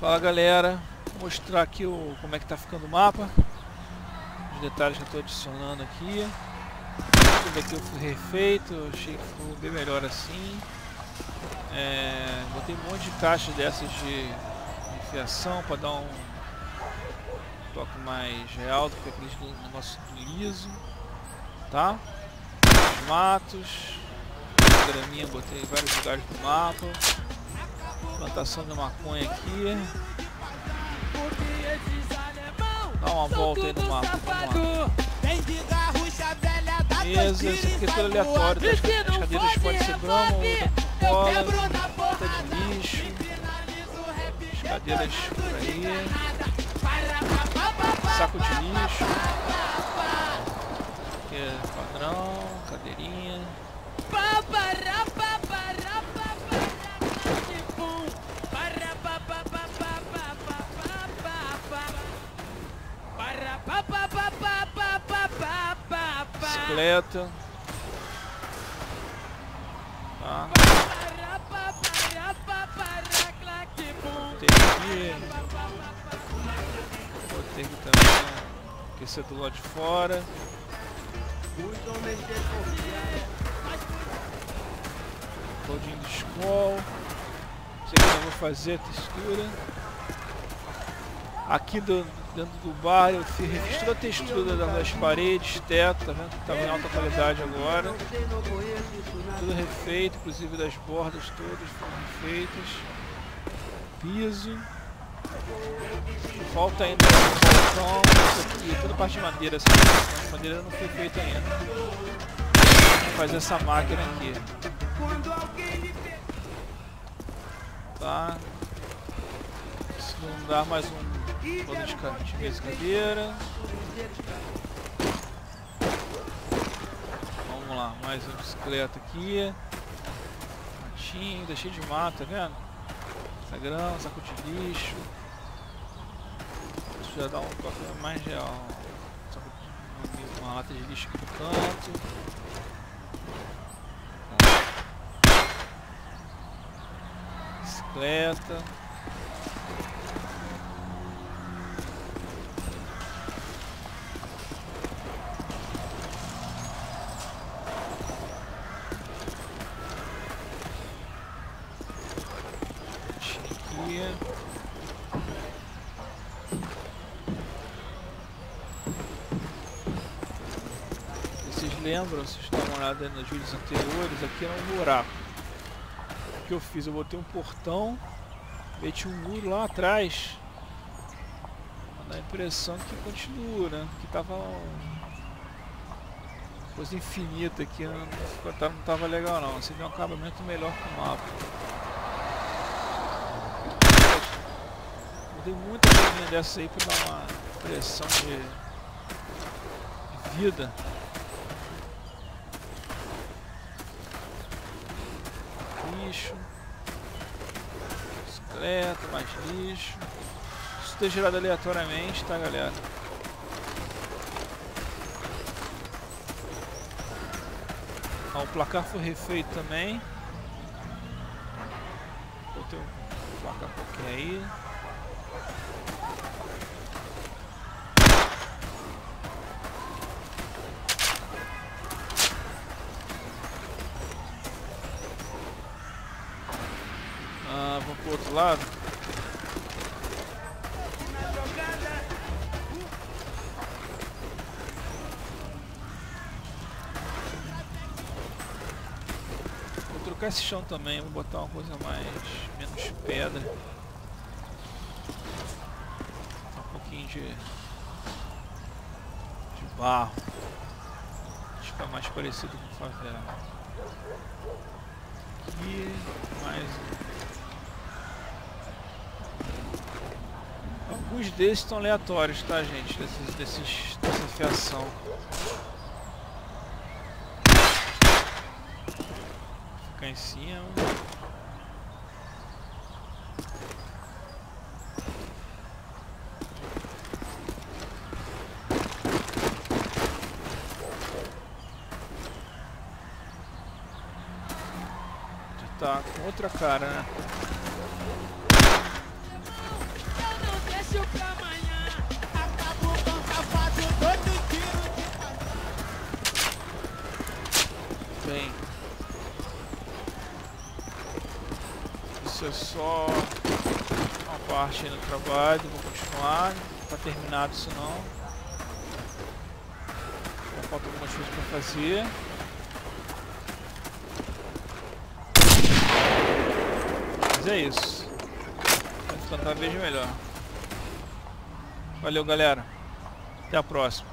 Fala galera, vou mostrar aqui como é que tá ficando o mapa. Os detalhes que eu estou adicionando aqui. Tudo aqui eu fui refeito, eu achei que ficou bem melhor assim. Botei um monte de caixas dessas de fiação para dar um toque mais real do que aquele negócio liso, tá? Os matos, a graminha, botei em vários lugares do mapa. Plantação de maconha aqui. Dá uma volta aí no mapa. Mesa, isso aqui é tudo aleatório. As cadeiras podem ser grama, outra cola, outra de lixo. As cadeiras por aí. Saco de lixo. Aqui é padrão, cadeirinha. Bicicleta, tá. Botei aqui também aquecer do lado de fora. Caldinho de Skol. Isso aqui eu vou fazer a textura. Aqui dentro do bar eu fiz toda a textura das paredes, teto, tá vendo que tá em alta qualidade agora. Tudo refeito, inclusive das bordas todas foram refeitas. Piso. Falta ainda a toda a parte de madeira, essa madeira não foi feita ainda. Vou fazer essa máquina aqui. Tá. Se não dá mais um. Bolo de mesa e cadeira. Vamos lá, mais uma bicicleta aqui. Matinho, tá cheio de mato, tá vendo? Sagrão, saco de lixo. Isso já dá um toque mais real. Uma lata de lixo aqui no canto. Bicicleta. Lembram, vocês estão olhando nos vídeos anteriores, aqui era um buraco. O que eu fiz? Eu botei um portão, meti um muro lá atrás. Dá a impressão que continua, né? Que tava uma coisa infinita aqui, né? Não tava legal não. Você deu um acabamento melhor que o mapa. Botei muita coisinha dessa aí para dar uma impressão de vida. Lixo, bicicleta, mais lixo. Isso está gerado aleatoriamente, tá galera? Ah, o placar foi refeito também. Botei um placar pouquinho aí. Pro outro lado, vou trocar esse chão também, vou botar uma coisa menos pedra, um pouquinho de barro, fica mais parecido com favela. Aqui mais alguns desses estão aleatórios, tá gente? Dessa fiação. Vou ficar em cima. Já tá com outra cara, né? deixo pra amanhã. Acabou com o safado, todo tiro de cabelo. Bem. Isso é só uma parte aí no trabalho, vou continuar. Não tá terminado isso não. Falta algumas coisas pra fazer. Mas é isso. Vou tentar ver de melhor. Valeu, galera. Até a próxima.